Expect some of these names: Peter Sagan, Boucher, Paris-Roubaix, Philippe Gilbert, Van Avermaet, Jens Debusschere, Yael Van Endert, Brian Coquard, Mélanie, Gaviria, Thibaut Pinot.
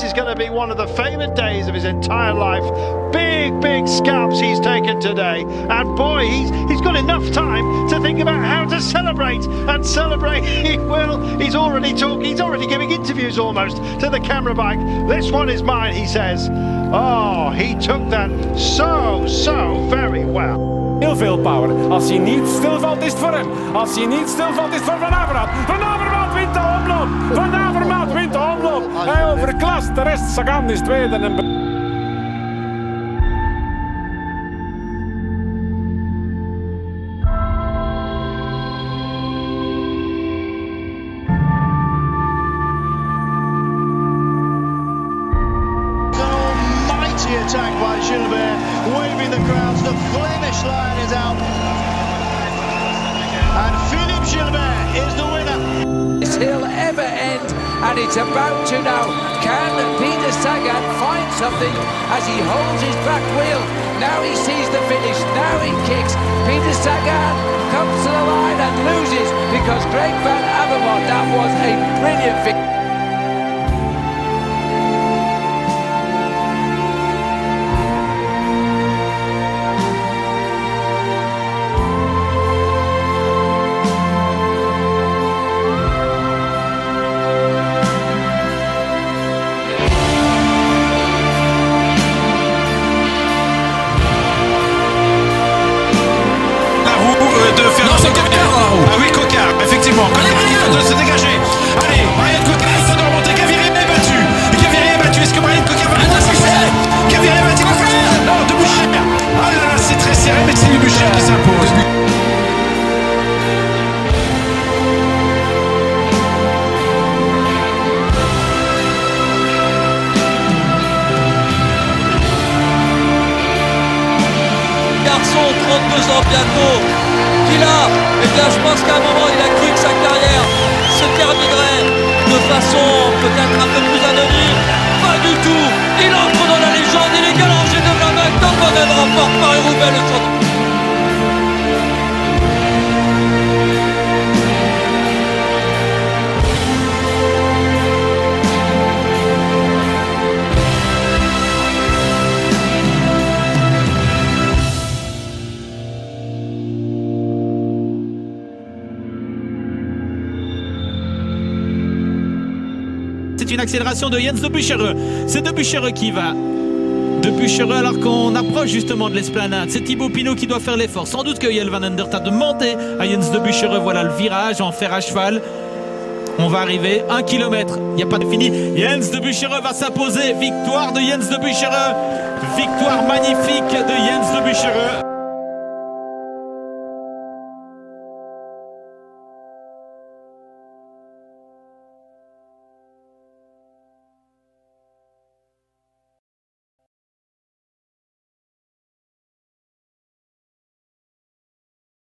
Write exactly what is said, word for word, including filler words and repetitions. this is going to be one of the favourite days of his entire life. Big, big scalps he's taken today. And boy, he's, he's got enough time to think about how to celebrate. And celebrate he will. He's already talking. He's already giving interviews almost to the camera bike. This one is mine, he says. Oh, he took that so, so very well. Heel veel power. Als hij niet stilvalt, is het voor hem. Als hij niet stilvalt, is het voor Van Avermaet. Van Avermaet wint de omloop. Van Avermaet wint de omloop. Hij overklast. De rest, Sagan is tweede. En... attack by Gilbert, waving the crowds, the Flemish line is out, and Philippe Gilbert is the winner. This will ever end, and it's about to now. Can Peter Sagan find something as he holds his back wheel? Now he sees the finish, now he kicks. Peter Sagan comes to the line and loses because Greg Van Avermaet, that was a brilliant victory. Ah oui, Coquard, effectivement. Coquard doit se dégager. Allez, Brian Coquard va devoir remonter. Gaviria est battu. Gaviria est battu. Est-ce que Brian Coquard va s'accélérer? Gaviria est battu. Non, de Boucher. Ah là là, c'est très serré, mais c'est le Boucher qui s'impose. Garçon, trente-deux ans bientôt. Qu'il a, eh bien je pense qu'à un moment il a cru que sa carrière se terminerait de façon peut-être un peu plus anonyme. Pas du tout, il entre dans la légende, il est galangé de la main, tant qu'on ne remporte pas Paris-Roubaix le championnat. C'est une accélération de Jens Debusschere. C'est Debusschere qui va. Debusschere alors qu'on approche justement de l'esplanade. C'est Thibaut Pinot qui doit faire l'effort. Sans doute que Yael Van Endert a demandé à Jens Debusschere. Voilà le virage en fer à cheval. On va arriver un kilomètre. Il n'y a pas de fini. Jens Debusschere va s'imposer. Victoire de Jens Debusschere. Victoire magnifique de Jens Debusschere.